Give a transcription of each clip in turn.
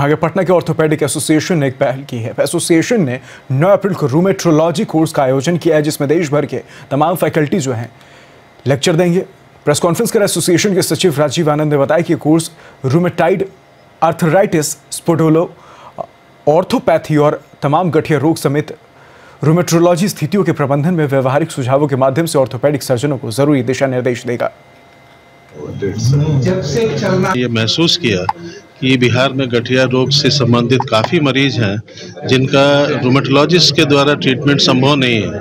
आगे पटना के orthopaedic association ने एक पहल की है। एसोसिएशन ने 9 अप्रैल को रूमेटरोलॉजी कोर्स का आयोजन किया है, जिसमें देश भर के तमाम फैकल्टी जो हैं लेक्चर देंगे। प्रेस कॉन्फ्रेंस कर एसोसिएशन के सचिव राजीव आनंद ने बताया कि कोर्स रूमेटाइड आर्थराइटिस, स्पोटिलो ऑर्थोपैथी और तमाम गठिया रोग समेत रूमेटरोलॉजी स्थितियों के प्रबंधन में व्यवहारिक सुझावों के माध्यम से ऑर्थोपेडिक सर्जनों को जरूरी दिशा निर्देश देगा। जब से चलना ये महसूस किया कि बिहार में गठिया रोग से संबंधित काफ़ी मरीज हैं जिनका रूमेटोलॉजिस्ट के द्वारा ट्रीटमेंट संभव नहीं है,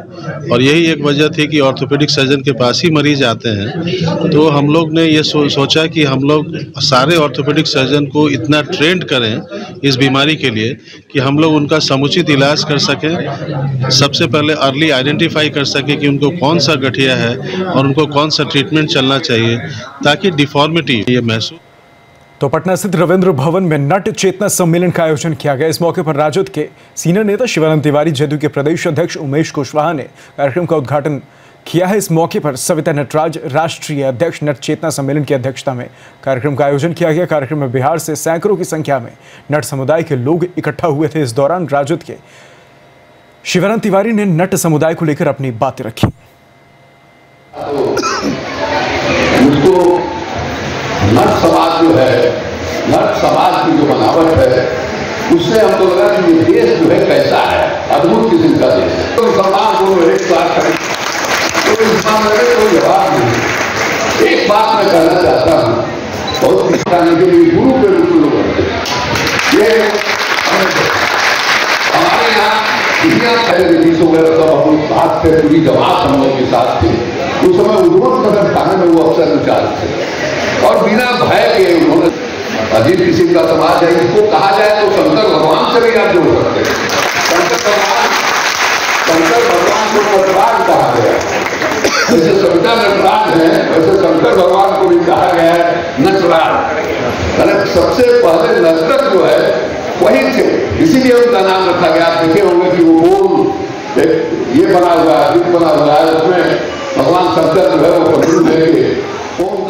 और यही एक वजह थी कि ऑर्थोपेडिक सर्जन के पास ही मरीज आते हैं। तो हम लोग ने ये सोचा कि हम लोग सारे ऑर्थोपेडिक सर्जन को इतना ट्रेंड करें इस बीमारी के लिए कि हम लोग उनका समुचित इलाज कर सकें, सबसे पहले अर्ली आइडेंटिफाई कर सकें कि उनको कौन सा गठिया है और उनको कौन सा ट्रीटमेंट चलना चाहिए, ताकि डिफॉर्मिटी ये महसूस। तो पटना स्थित रवींद्र भवन में नट चेतना सम्मेलन का आयोजन किया गया। इस मौके पर राजद के सीनियर नेता शिवानंद तिवारी, जदयू के प्रदेश अध्यक्ष उमेश कुशवाहा ने कार्यक्रम का उद्घाटन किया है। इस मौके पर सविता नटराज, राष्ट्रीय अध्यक्ष नट चेतना सम्मेलन की अध्यक्षता में कार्यक्रम का आयोजन किया गया। कार्यक्रम में बिहार से सैकड़ों की संख्या में नट समुदाय के लोग इकट्ठा हुए थे। इस दौरान राजद के शिवानंद तिवारी ने नट समुदाय को लेकर अपनी बातें रखी। नट समाज जो है, नट समाज की जो बनावट है, उससे हमको लगा कि ये देश जो है कैसा है, अद्भुत किस्म का देश है। तो समाज को एक साथ कोई जवाब नहीं। एक बात मैं कहना चाहता हूँ, बहुत किसाने के लिए गुरु के रूप में लोग ये हमारे यहाँ दुनिया पहले रिलीज हो गया, सब हम साथ थे, पूरी जमात हम लोग के साथ थे। उस समय उद्योग कदम खाने में वो अवसर निकालते थे और बिना भय के उन्होंने अजीब किसी का समाज है। इसको कहा जाए तो शंकर भगवान से भी आप जोड़ सकते हैं। शंकर भगवान को नटराज कहा गया, जैसे सविता नटराज है वैसे शंकर भगवान को भी कहा गया है नटराज। सबसे पहले नटराज जो है वही थे, इसीलिए उनका नाम रखा गया। आप देखे होंगे कि वो ओम ये बना हुआ है, बना हुआ है, उसमें भगवान शंकर जो है वो ओम